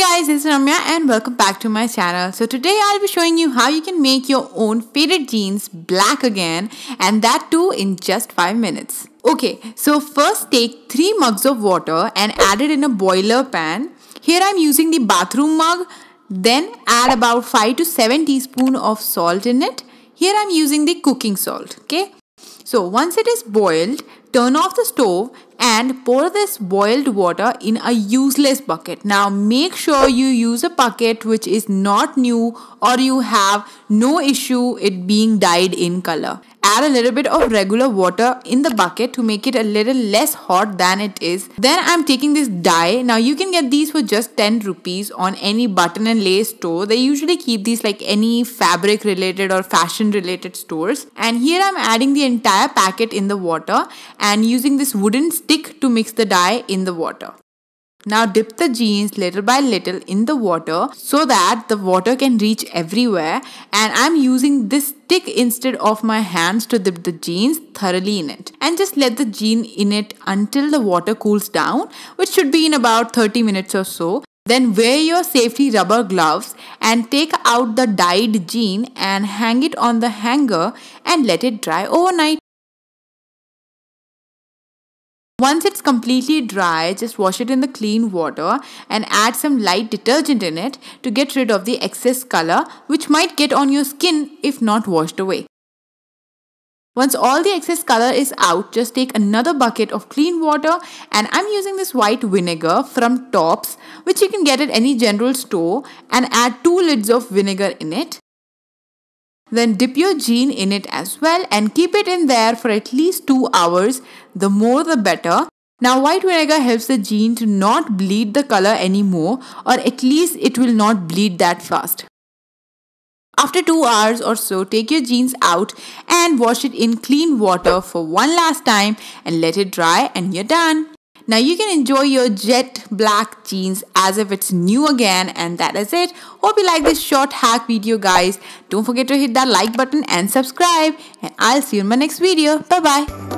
Hey guys, it's Ramya and welcome back to my channel. So today I'll be showing you how you can make your own faded jeans black again, and that too in just 5 minutes. Okay, so first take 3 mugs of water and add it in a boiler pan. Here I'm using the bathroom mug. Then add about 5 to 7 teaspoons of salt in it. Here I'm using the cooking salt, okay? So once it is boiled, turn off the stove and pour this boiled water in a useless bucket. Now make sure you use a bucket which is not new or you have no issue it being dyed in color. Add a little bit of regular water in the bucket to make it a little less hot than it is. Then I'm taking this dye. Now you can get these for just 10 rupees on any button and lace store. They usually keep these like any fabric related or fashion related stores. And here I'm adding the entire packet in the water and using this wooden stick to mix the dye in the water. Now dip the jeans little by little in the water so that the water can reach everywhere, and I'm using this stick instead of my hands to dip the jeans thoroughly in it. And just let the jean in it until the water cools down, which should be in about 30 minutes or so. Then wear your safety rubber gloves and take out the dyed jean and hang it on the hanger and let it dry overnight. Once it's completely dry, just wash it in the clean water and add some light detergent in it to get rid of the excess color which might get on your skin if not washed away. Once all the excess color is out, just take another bucket of clean water, and I'm using this white vinegar from Tops, which you can get at any general store, and add 2 lids of vinegar in it. Then dip your jean in it as well and keep it in there for at least 2 hours. The more the better. Now white vinegar helps the jean to not bleed the color anymore, or at least it will not bleed that fast. After 2 hours or so, take your jeans out and wash it in clean water for one last time and let it dry, and you're done. Now you can enjoy your jet black jeans as if it's new again, and that is it. Hope you like this short hack video, guys. Don't forget to hit that like button and subscribe, and I'll see you in my next video. Bye bye.